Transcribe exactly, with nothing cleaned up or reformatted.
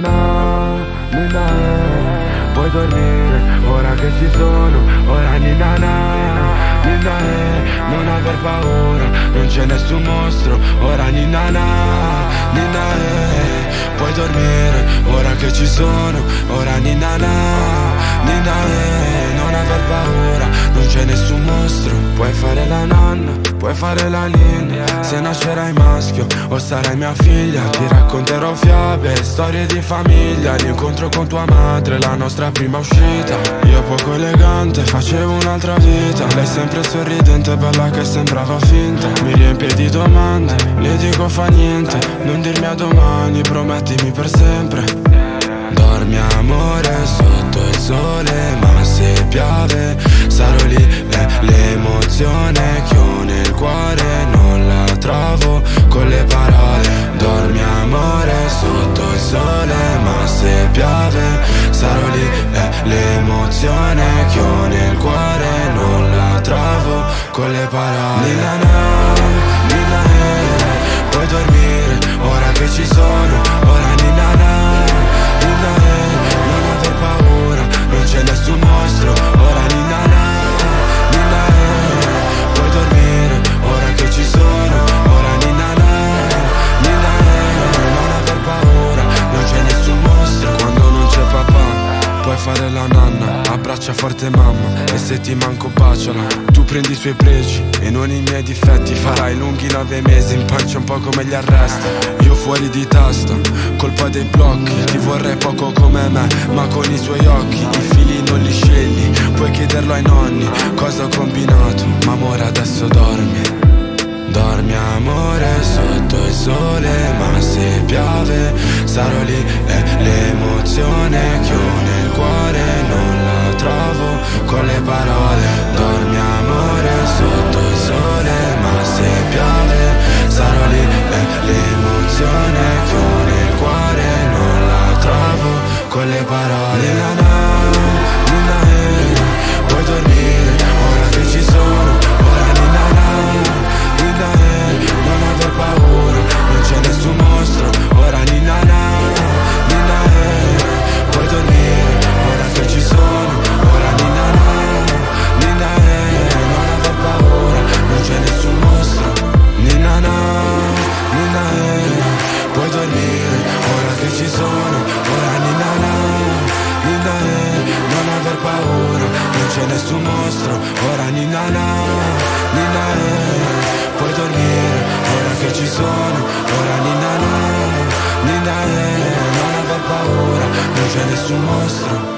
Nanna, Ninna, puoi dormire, ora che ci sono, ora Ninna Nanna, Ninna, non aver paura, non c'è nessun mostro, ora Ninna Nanna, Ninna, puoi dormire, ora che ci sono, ora Ninna Nanna, Ninna, non aver paura, non c'è nessun mostro, puoi fare la nanna. Puoi fare la ninna, se nascerai maschio o sarai mia figlia. Ti racconterò fiabe, storie di famiglia, l'incontro con tua madre, la nostra prima uscita. Io poco elegante, facevo un'altra vita. Lei sempre sorridente, bella che sembrava finta. Mi riempie di domande, le dico fa niente. Non dirmi a domani, promettimi per sempre. Dormi amore, sotto il sole, ma se piove sarò lì. L'emozione che ho nel cuore non la trovo con le parole. Dormi amore sotto il sole, ma se piove sarò lì. L'emozione che ho nel cuore non la trovo con le parole. Ninna Nanna, Ninna Nanna, puoi dormire ora che ci sono, ora Ninna Nanna, Ninna Nanna, non aver paura, non c'è nessun mostro, ora Ninna Nanna. Fare la nanna, abbraccia forte mamma, e se ti manco baciala. Tu prendi i suoi pregi e non i miei difetti. Farai lunghi nove mesi in pancia un po' come gli arresti. Io fuori di testa, colpa dei blocchi. Ti vorrei poco come me, ma con i suoi occhi. I figli non li scegli, puoi chiederlo ai nonni cosa ho combinato, ma amore adesso dormi. Dormi amore sotto il sole, ma se piove sarò lì. E l'emozione che ho nel cuore non la trovo con le parole. Dormi amore sotto il sole, ma se piove sarò lì. L'emozione che ho nel cuore non la trovo con le parole. Ninna Nanna, Ninna Nanna, puoi dormire ora che ci sono, ora Ninna Nanna, Ninna Nanna, non aver paura, non c'è nessun mostro, ora Ninna Nanna, Ninna Nanna, puoi dormire che ci sono, ora Ninna Nanna, Ninna Nanna, non aver paura, non c'è nessun mostro. Ninna Nanna, Ninna Nanna, puoi dormire ora che ci sono, ora Ninna Nanna, Ninna Nanna, non aver paura, non c'è nessun mostro, ora Ninna Nanna, Ninna Nanna, puoi dormire ora che ci sono, ora Ninna Nanna, Ninna Nanna, non aver paura, non c'è nessun mostro.